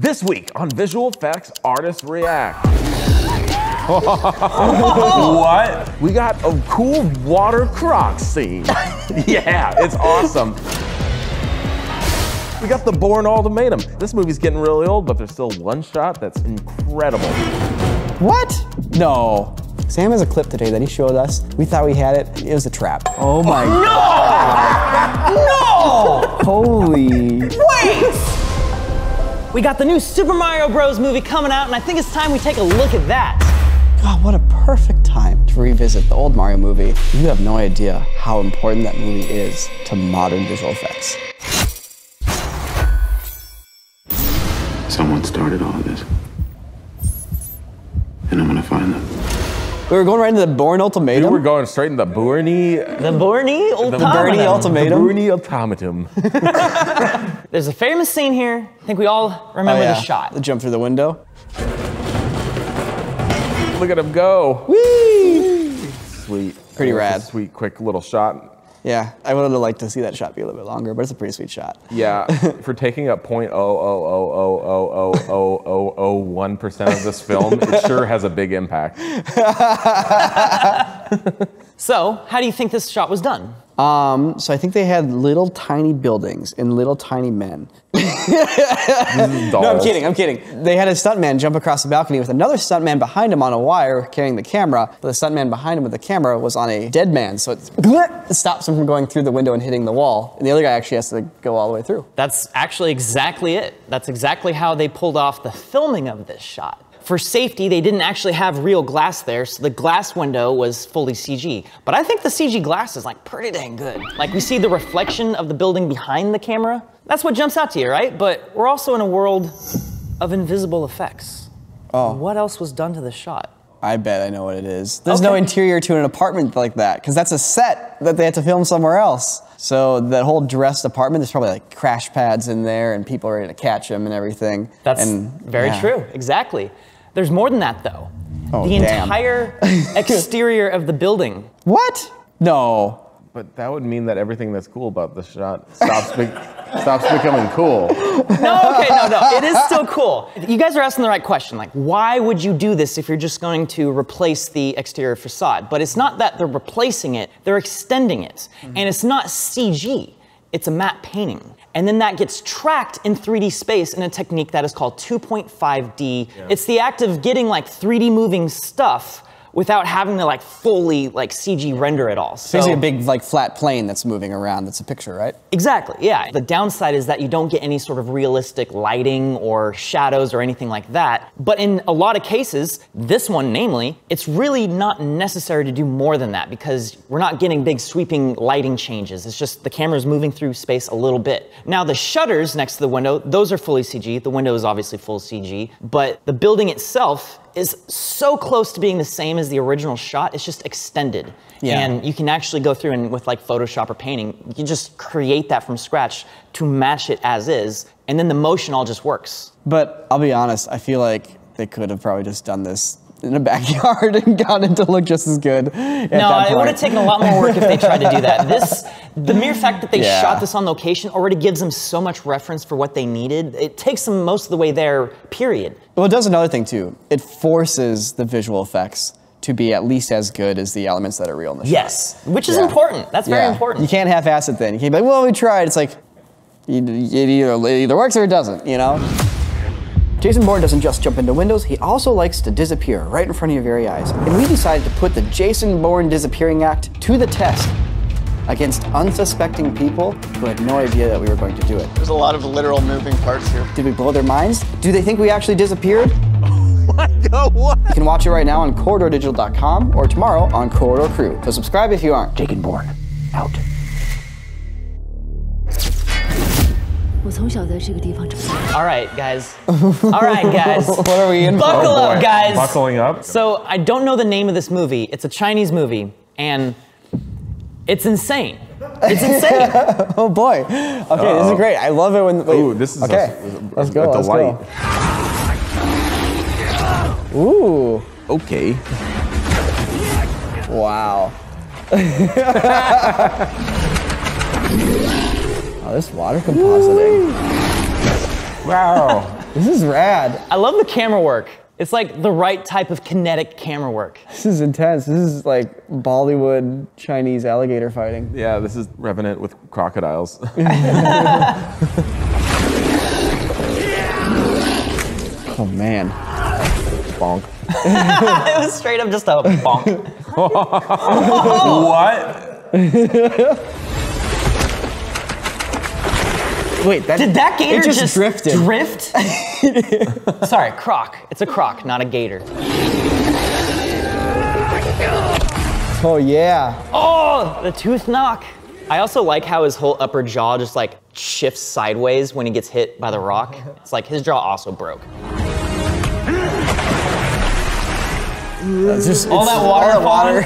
This week on Visual Effects Artists React. What? We got a cool water croc scene. Yeah, it's awesome. We got the Bourne Ultimatum. This movie's getting really old, but there's still one shot that's incredible. What? No. Sam has a clip today that he showed us. We thought we had it. It was a trap. Oh my God. No! Holy. Wait! We got the new Super Mario Bros. Movie coming out, and I think it's time we take a look at that. God, what a perfect time to revisit the old Mario movie. You have no idea how important that movie is to modern visual effects. Someone started all of this, and I'm gonna find them. We were going right into the Bourne Ultimatum. We were going straight into the Bourne. The Bourne Ultimatum. The Bourne Ultimatum. The Bourne Ultimatum. There's a famous scene here. I think we all remember the shot. The jump through the window. Look at him go. Whee! Sweet. Pretty rad. Sweet, quick little shot. Yeah, I would have liked to see that shot be a little bit longer, but it's a pretty sweet shot. Yeah, for taking up 0.000000001% of this film, it sure has a big impact. So, how do you think this shot was done? So I think they had little tiny buildings and little tiny men. No, I'm kidding. They had a stuntman jump across the balcony with another stuntman behind him on a wire carrying the camera, but the stuntman behind him with the camera was on a dead man, so it stops him from going through the window and hitting the wall, and the other guy actually has to go all the way through. That's actually exactly it. That's exactly how they pulled off the filming of this shot. For safety, they didn't actually have real glass there, so the glass window was fully CG. But I think the CG glass is like pretty dang good. Like we see the reflection of the building behind the camera. That's what jumps out to you, right? But we're also in a world of invisible effects. Oh. What else was done to the shot? I bet I know what it is. There's no interior to an apartment like that, because that's a set that they had to film somewhere else. So that whole dressed apartment, there's probably like crash pads in there and people are ready to catch them and everything. That's very true, exactly. There's more than that, though. Oh, the entire exterior of the building. What? No. But that would mean that everything that's cool about this shot stops becoming cool. No, okay, no. It is still cool. You guys are asking the right question. Like, why would you do this if you're just going to replace the exterior facade? But it's not that they're replacing it. They're extending it. Mm-hmm. And it's not CG. It's a matte painting. And then that gets tracked in 3D space in a technique that is called 2.5D. Yeah. It's the act of getting like 3D moving stuff without having to like fully like CG render it all. So basically a big like flat plane that's moving around. That's a picture, right? Exactly, yeah. The downside is that you don't get any sort of realistic lighting or shadows or anything like that. But in a lot of cases, this one namely, it's really not necessary to do more than that because we're not getting big sweeping lighting changes. It's just the camera's moving through space a little bit. Now the shutters next to the window, those are fully CG. The window is obviously full CG, but the building itself is so close to being the same as the original shot, it's just extended. Yeah. And you can actually go through and with like Photoshop or painting, you can just create that from scratch to match it as is, and then the motion all just works. But I'll be honest, I feel like they could have probably just done this in a backyard and got it to look just as good. No, it would have taken a lot more work if they tried to do that. The mere fact that they shot this on location already gives them so much reference for what they needed. It takes them most of the way there, period. Well, it does another thing too. It forces the visual effects to be at least as good as the elements that are real in the shot. Yes, which is important. That's very important. You can't half-ass it then. You can't be like, well, we tried. It's like, it either works or it doesn't, you know? Jason Bourne doesn't just jump into windows, he also likes to disappear right in front of your very eyes. And we decided to put the Jason Bourne disappearing act to the test against unsuspecting people who had no idea that we were going to do it. There's a lot of literal moving parts here. Did we blow their minds? Do they think we actually disappeared? What? You can watch it right now on CorridorDigital.com or tomorrow on Corridor Crew. So subscribe if you aren't. Jason Bourne, out. Alright, guys. Alright, guys. What are we in for? Buckle up, guys. Buckling up. So, I don't know the name of this movie. It's a Chinese movie, and it's insane. It's insane. Oh, boy. Okay, this is great. I love it when... Wait. Ooh, this is a delight. Let's go. Ooh. Okay. Wow. Oh, this water compositing. Wow. This is rad. I love the camera work. It's like the right type of kinetic camera work. This is intense. This is like Bollywood Chinese alligator fighting. Yeah, this is Revenant with crocodiles. Oh man. Bonk. It was straight up just a bonk. What? Wait, that did that gator just drift? Sorry, croc. It's a croc, not a gator. Oh yeah. Oh, the tooth knock. I also like how his whole upper jaw just like shifts sideways when he gets hit by the rock. It's like his jaw also broke. Just, all that water.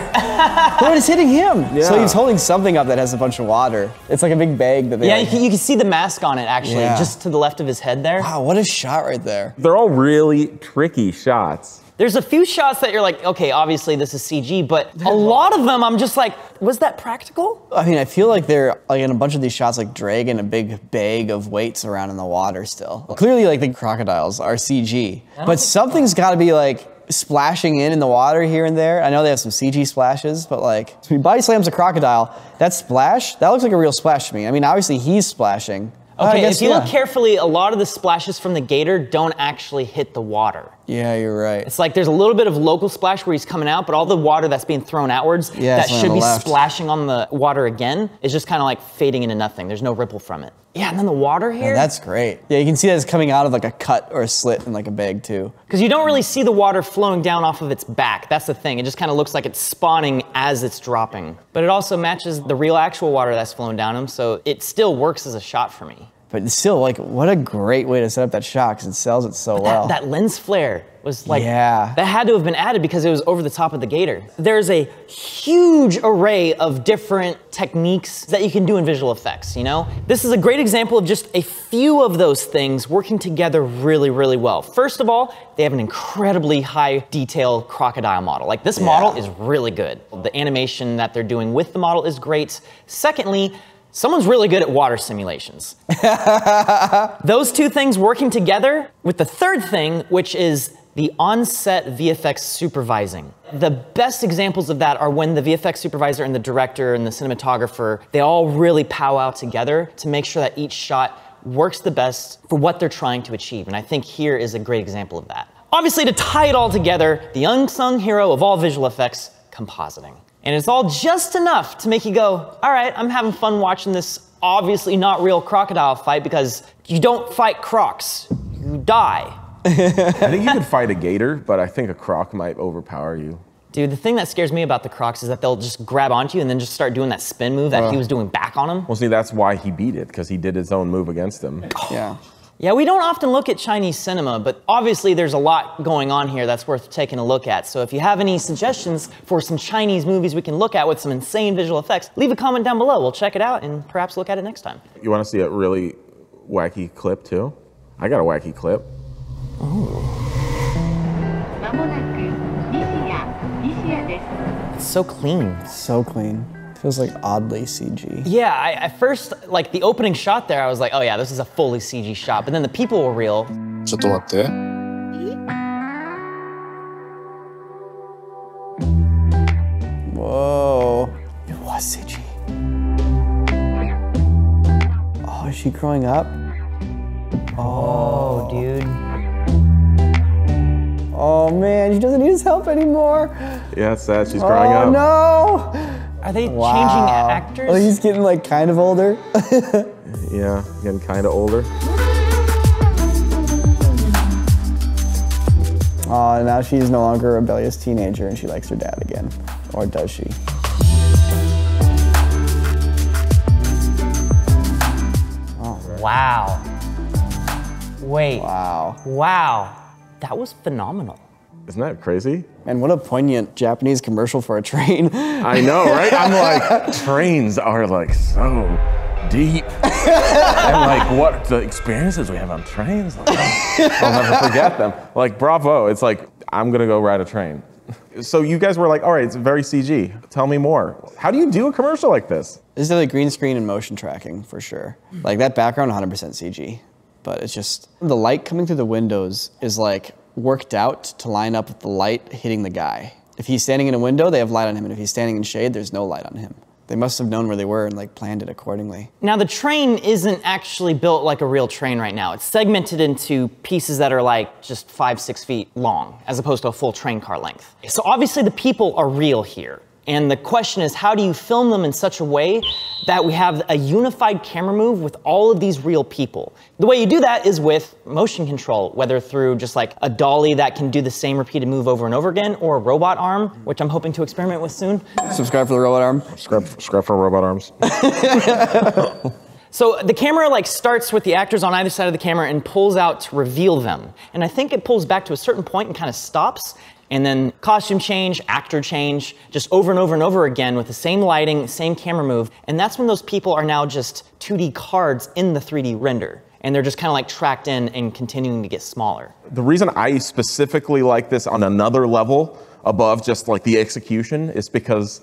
No, it's hitting him. Yeah. So he's holding something up that has a bunch of water. It's like a big bag that they. Yeah, like, you can see the mask on it actually, yeah. Just to the left of his head there. Wow, what a shot right there. They're all really tricky shots. There's a few shots that you're like, okay, obviously this is CG, but a lot of them I'm just like, was that practical? I mean, I feel like they're like in a bunch of these shots like dragging a big bag of weights around in the water still. Clearly, like the crocodiles are CG, but something's got to be like. Splashing in the water here and there. I know they have some CG splashes, but like, so he body slams a crocodile. That splash, that looks like a real splash to me. I mean, obviously he's splashing. Okay, guess, if you look carefully, a lot of the splashes from the gator don't actually hit the water. Yeah, you're right. It's like there's a little bit of local splash where he's coming out, but all the water that's being thrown outwards that should be splashing on the water again is just kind of like fading into nothing. There's no ripple from it. Yeah, and then the water here. Yeah, that's great. Yeah, you can see that it's coming out of like a cut or a slit in like a bag too. Because you don't really see the water flowing down off of its back. That's the thing. It just kind of looks like it's spawning as it's dropping. But it also matches the real actual water that's flowing down him, so it still works as a shot for me. But still, like, what a great way to set up that shot because it sells it so well. That lens flare was like, that had to have been added because it was over the top of the gator. There's a huge array of different techniques that you can do in visual effects, you know? This is a great example of just a few of those things working together really, really well. First of all, they have an incredibly high detail crocodile model. Like, this model is really good. The animation that they're doing with the model is great. Secondly, someone's really good at water simulations. Those two things working together with the third thing, which is the on-set VFX supervising. The best examples of that are when the VFX supervisor and the director and the cinematographer, they all really powwow together to make sure that each shot works the best for what they're trying to achieve. And I think here is a great example of that. Obviously, to tie it all together, the unsung hero of all visual effects, compositing. And it's all just enough to make you go, all right, I'm having fun watching this obviously not real crocodile fight because you don't fight crocs, you die. I think you could fight a gator, but I think a croc might overpower you. Dude, the thing that scares me about the crocs is that they'll just grab onto you and then just start doing that spin move that he was doing back on him. Well, see, that's why he beat it, because he did his own move against them. Yeah. Yeah, we don't often look at Chinese cinema, but obviously there's a lot going on here that's worth taking a look at. So if you have any suggestions for some Chinese movies we can look at with some insane visual effects, leave a comment down below. We'll check it out and perhaps look at it next time. You want to see a really wacky clip too? I got a wacky clip. Oh. It's so clean. So clean. Feels like oddly CG. Yeah, I, at first, like the opening shot there, I was like, oh yeah, this is a fully CG shot, but then the people were real. Whoa. It was CG. Oh, is she growing up? Oh, dude. Oh man, she doesn't need his help anymore. Yeah, it's sad, she's growing up. Oh no! Are they changing actors? Oh, he's getting like kind of older. Yeah, getting kind of older. Oh, now she's no longer a rebellious teenager and she likes her dad again. Or does she? Oh. Wow. Wait. Wow. Wow. That was phenomenal. Isn't that crazy? And what a poignant Japanese commercial for a train. I know, right? I'm like, trains are like so deep. And like what the experiences we have on trains, like, I'll never forget them. Like, bravo, it's like, I'm gonna go ride a train. So you guys were like, all right, it's very CG. Tell me more. How do you do a commercial like this? This is like green screen and motion tracking for sure. Like that background, 100% CG. but it's just, the light coming through the windows is like worked out to line up with the light hitting the guy. If he's standing in a window, they have light on him, and if he's standing in shade, there's no light on him. They must have known where they were and like planned it accordingly. Now the train isn't actually built like a real train right now. It's segmented into pieces that are like just 5-6 feet long, as opposed to a full train car length. So obviously the people are real here. And the question is, how do you film them in such a way that we have a unified camera move with all of these real people? The way you do that is with motion control, whether through just like a dolly that can do the same repeated move over and over again, or a robot arm, which I'm hoping to experiment with soon. Subscribe for the robot arm. Subscribe for robot arms. So the camera like starts with the actors on either side of the camera and pulls out to reveal them. And I think it pulls back to a certain point and kind of stops. And then costume change, actor change, just over and over and over again with the same lighting, same camera move. And that's when those people are now just 2D cards in the 3D render. And they're just kind of like tracked in and continuing to get smaller. The reason I specifically like this on another level above just like the execution is because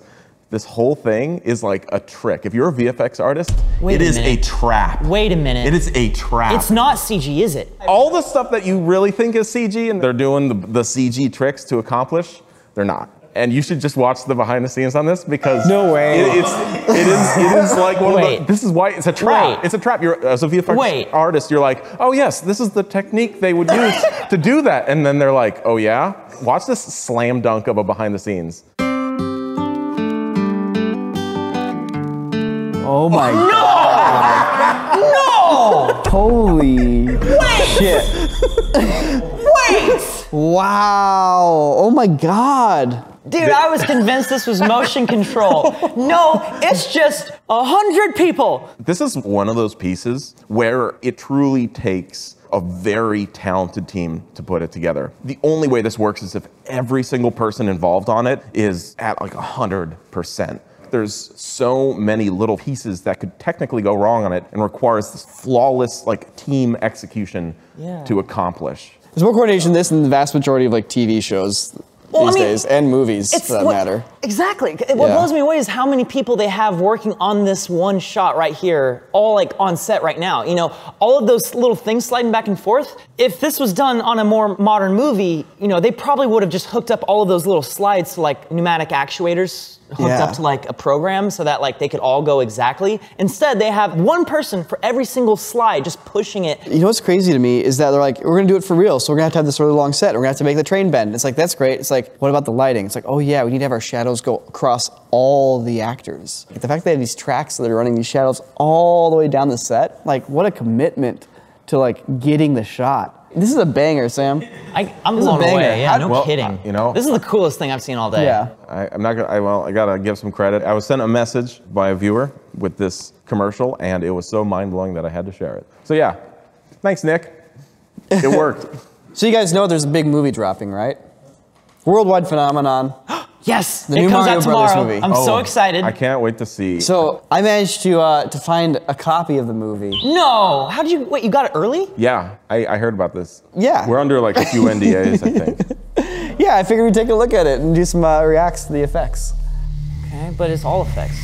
this whole thing is like a trick. If you're a VFX artist, it is a trap. Wait a minute. It is a trap. It's not CG, is it? All the stuff that you really think is CG and they're doing the CG tricks to accomplish, they're not. And you should just watch the behind the scenes on this because no way. It is like one of the, this is why it's a trap. It's a trap. You're, as a VFX artist, you're like, oh yes, this is the technique they would use to do that. And then they're like, oh yeah? Watch this slam dunk of a behind the scenes. Oh my God. No! No! Holy shit. Wait! Wow. Oh my God. Dude, I was convinced this was motion control. No, it's just 100 people. This is one of those pieces where it truly takes a very talented team to put it together. The only way this works is if every single person involved on it is at like 100%. There's so many little pieces that could technically go wrong on it and requires this flawless like team execution to accomplish. There's more coordination this than the vast majority of like TV shows these days and movies for that matter. Exactly. What blows me away is how many people they have working on this one shot right here, all like on set right now. You know, all of those little things sliding back and forth. If this was done on a more modern movie, you know, they probably would have just hooked up all of those little slides to like pneumatic actuators hooked up to like a program so that like they could all go exactly. Instead, they have one person for every single slide just pushing it. You know what's crazy to me is that they're like, we're gonna do it for real, so we're gonna have to have this really long set. We're gonna have to make the train bend. It's like, that's great. It's like, what about the lighting? It's like, oh yeah, we need to have our shadows go across all the actors. Like, the fact that they have these tracks that are running these shadows all the way down the set, like what a commitment to like getting the shot. This is a banger, Sam. I'm blown away. Yeah, no kidding. You know, this is the coolest thing I've seen all day. Yeah, I gotta give some credit. I was sent a message by a viewer with this commercial, and it was so mind blowing that I had to share it. So yeah, thanks, Nick. It worked. So you guys know there's a big movie dropping, right? Worldwide phenomenon. Yes, the new Mario Bros. Movie. I'm so excited. I can't wait to see. So I managed to find a copy of the movie. No, how did you? Wait, you got it early? Yeah, I heard about this. Yeah, we're under like a few NDAs, I think. Yeah, I figured we'd take a look at it and do some reacts to the effects. Okay, but it's all effects.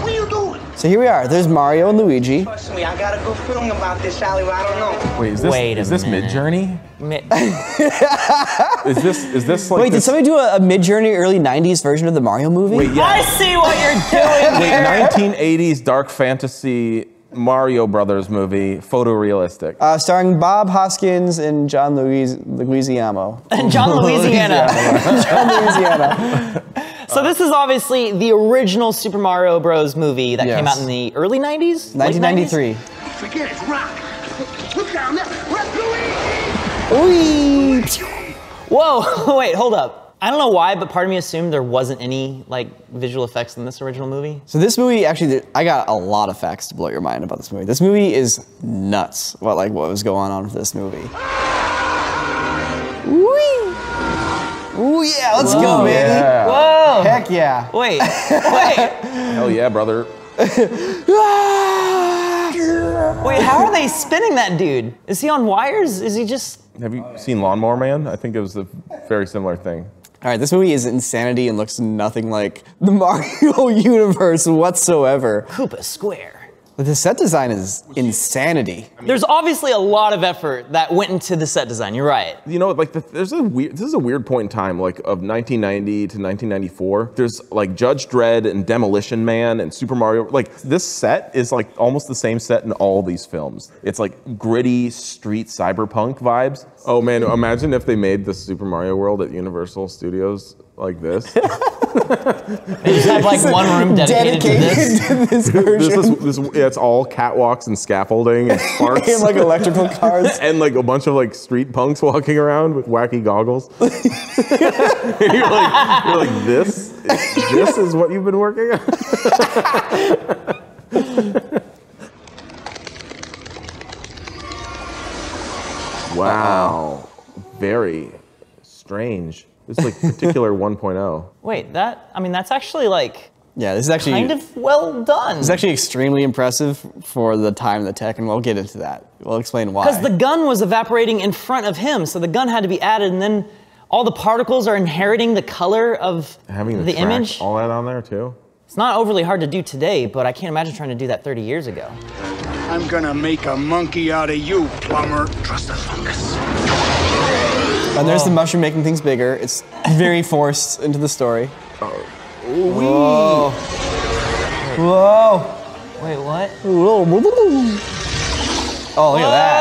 What are you doing? So here we are. There's Mario and Luigi. Trust me, I got a good feeling about this, Sally. I don't know. Wait, is this Mid-Journey? Is this like did somebody do a Mid-Journey early 90s version of the Mario movie? Wait, yeah. I see what you're doing here. 1980s dark fantasy Mario Brothers movie, photorealistic. Starring Bob Hoskins and John Leguizamo. John Louisiana. John Louisiana. So this is obviously the original Super Mario Bros. Movie that came out in the early 90s? 1993. Forget it, rock. Look down there. Ooh. Whoa, wait, hold up. I don't know why, but part of me assumed there wasn't any like visual effects in this original movie. So this movie, actually, I got a lot of facts to blow your mind about this movie. This movie is nuts, what was going on with this movie. Ooh, yeah, let's go, baby. Yeah. Whoa. Heck yeah. Wait, Hell yeah, brother. Wait, how are they spinning that dude? Is he on wires? Is he just... Have you seen Lawnmower Man? I think it was a very similar thing. All right, this movie is insanity and looks nothing like the Mario universe whatsoever. Koopa Square. The set design is insanity. I mean, there's obviously a lot of effort that went into the set design. You're right. You know, like there's a weird. This is a weird point in time, like of 1990 to 1994. There's like Judge Dredd and Demolition Man and Super Mario. Like this set is like almost the same set in all these films. It's like gritty street cyberpunk vibes. Oh man, imagine if they made the Super Mario World at Universal Studios like this. They just have like one room dedicated to this version. Yeah, it's all catwalks and scaffolding and sparks. And like electrical cars. And like a bunch of like street punks walking around with wacky goggles. you're like, this is what you've been working on? Wow. Very strange. It's like particular 1.0. Wait, I mean, that's actually like... Yeah, this is actually... Kind of well done. It's actually extremely impressive for the time and the tech, and we'll get into that. We'll explain why. Because the gun was evaporating in front of him, so the gun had to be added, and then all the particles are inheriting the color of the image. All that on there, too. It's not overly hard to do today, but I can't imagine trying to do that 30 years ago. I'm gonna make a monkey out of you, plumber. Trust the fungus. And there's the mushroom making things bigger. It's very forced into the story. Whoa. Whoa. Wait, what? Whoa. Oh, look at that.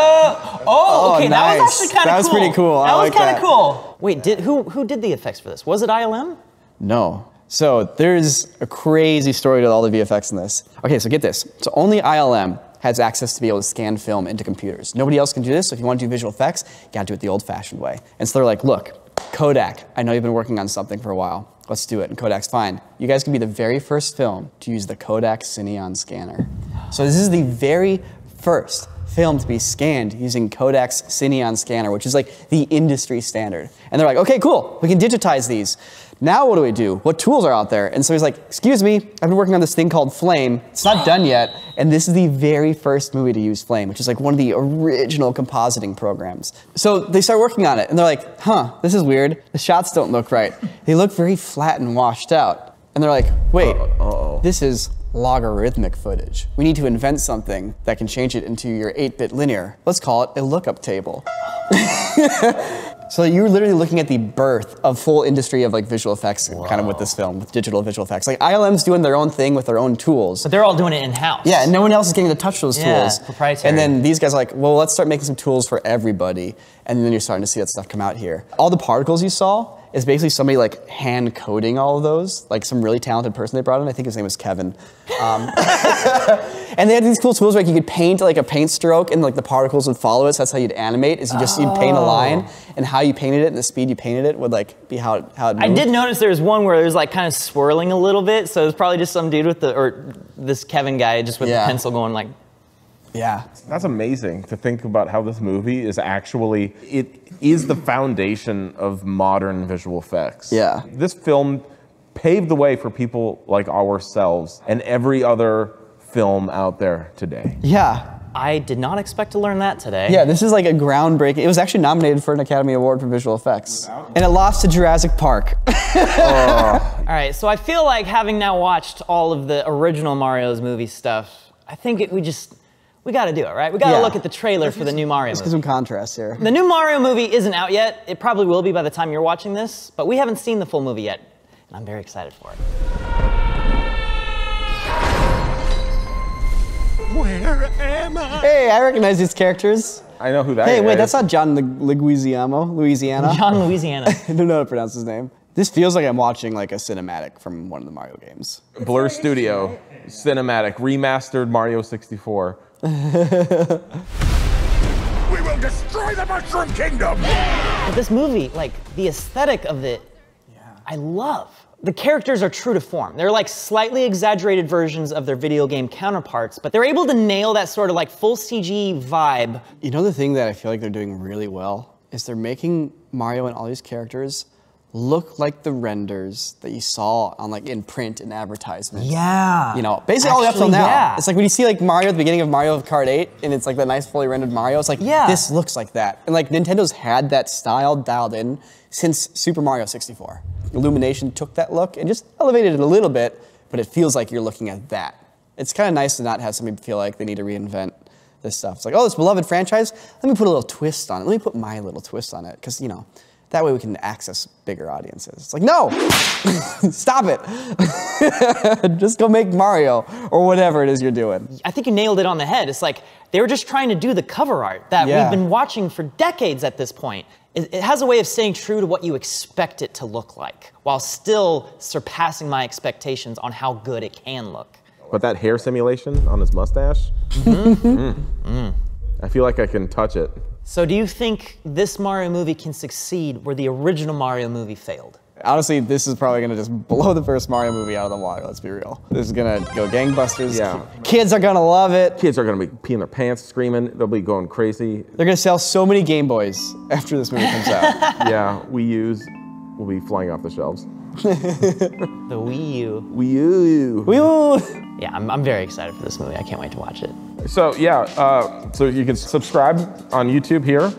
Oh, okay, nice. That was actually kind of cool. That was pretty cool. That was kind of cool. Wait, who did the effects for this? Was it ILM? No. So there's a crazy story to all the VFX in this. Okay, so get this. So only ILM has access to be able to scan film into computers. Nobody else can do this, so if you want to do visual effects, you gotta do it the old-fashioned way. And so they're like, look, Kodak, I know you've been working on something for a while. Let's do it, and Kodak's fine. You guys can be the very first film to use the Kodak Cineon scanner. So this is the very first film to be scanned using Kodak's Cineon scanner, which is like the industry standard. And they're like, okay, cool, we can digitize these. Now what do we do? What tools are out there? And so he's like, excuse me, I've been working on this thing called Flame. It's not done yet. And this is the very first movie to use Flame, which is like one of the original compositing programs. So they start working on it and they're like, huh, this is weird. The shots don't look right. They look very flat and washed out. And they're like, wait, this is logarithmic footage. We need to invent something that can change it into your 8-bit linear. Let's call it a lookup table. So you're literally looking at the birth of full industry of like visual effects, kind of with this film, with digital visual effects. Like ILM's doing their own thing with their own tools. But they're all doing it in-house. Yeah, and no one else is getting to touch those tools. Proprietary. And then these guys are like, well, let's start making some tools for everybody. And then you're starting to see that stuff come out here. All the particles you saw is basically somebody like hand coding all of those, like some really talented person they brought in. I think his name was Kevin. And they had these cool tools where like, you could paint like a paint stroke and like the particles would follow it. So that's how you'd animate, is you just, you'd paint a line, and how you painted it and the speed you painted it would like be how it moved. I did notice there was one where it was like kind of swirling a little bit. So it was probably just some dude with the, or this Kevin guy just with the pencil going like. Yeah. That's amazing to think about how this movie is actually, it is the foundation of modern visual effects. Yeah. This film paved the way for people like ourselves and every other film out there today. Yeah. I did not expect to learn that today. Yeah, this is like a groundbreaking, it was actually nominated for an Academy Award for visual effects. And it lost to Jurassic Park. All right, so I feel like having now watched all of the original Mario's movie stuff, I think we gotta do it, right? We gotta look at the trailer for the new Mario movie. Let's get some contrast here. The new Mario movie isn't out yet. It probably will be by the time you're watching this, but we haven't seen the full movie yet, and I'm very excited for it. Where am I? Hey, I recognize these characters. I know who that is. Hey, wait, that's not John Leguizamo, Louisiana? John Louisiana. I don't know how to pronounce his name. This feels like I'm watching like a cinematic from one of the Mario games. Blur Studio, cinematic, remastered Mario 64. We will destroy the Mushroom Kingdom! But this movie, like, the aesthetic of it, I love. The characters are true to form. They're like slightly exaggerated versions of their video game counterparts, but they're able to nail that sort of like full CG vibe. You know, the thing that I feel like they're doing really well is they're making Mario and all these characters look like the renders that you saw on like in print and advertisements. Yeah. You know, basically all the way up till now. Yeah. It's like when you see like Mario at the beginning of Mario Kart 8 and it's like that nice fully rendered Mario, it's like, this looks like that. And like Nintendo's had that style dialed in since Super Mario 64. Illumination took that look and just elevated it a little bit, but it feels like you're looking at that. It's kind of nice to not have somebody feel like they need to reinvent this stuff. It's like, oh, this beloved franchise, let me put a little twist on it. Let me put my little twist on it, because, you know, that way we can access bigger audiences. It's like, no, stop it. Just go make Mario or whatever it is you're doing. I think you nailed it on the head. It's like, they were just trying to do the cover art that we've been watching for decades at this point. It has a way of staying true to what you expect it to look like, while still surpassing my expectations on how good it can look. But that hair simulation on his mustache, I feel like I can touch it. So do you think this Mario movie can succeed where the original Mario movie failed? Honestly, this is probably gonna just blow the first Mario movie out of the water, let's be real. This is gonna go gangbusters. Yeah. Kids are gonna love it. Kids are gonna be peeing their pants, screaming. They'll be going crazy. They're gonna sell so many Game Boys after this movie comes out. Yeah, Wii U's will be flying off the shelves. The Wii U. Wii U. Wii U. Yeah, I'm very excited for this movie. I can't wait to watch it. So yeah, so you can subscribe on YouTube here,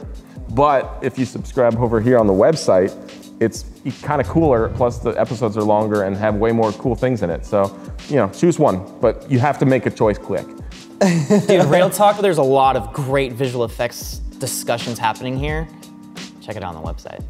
but if you subscribe over here on the website, it's kind of cooler, plus the episodes are longer and have way more cool things in it. So, you know, choose one, but you have to make a choice quick. Dude, real talk, there's a lot of great visual effects discussions happening here. Check it out on the website.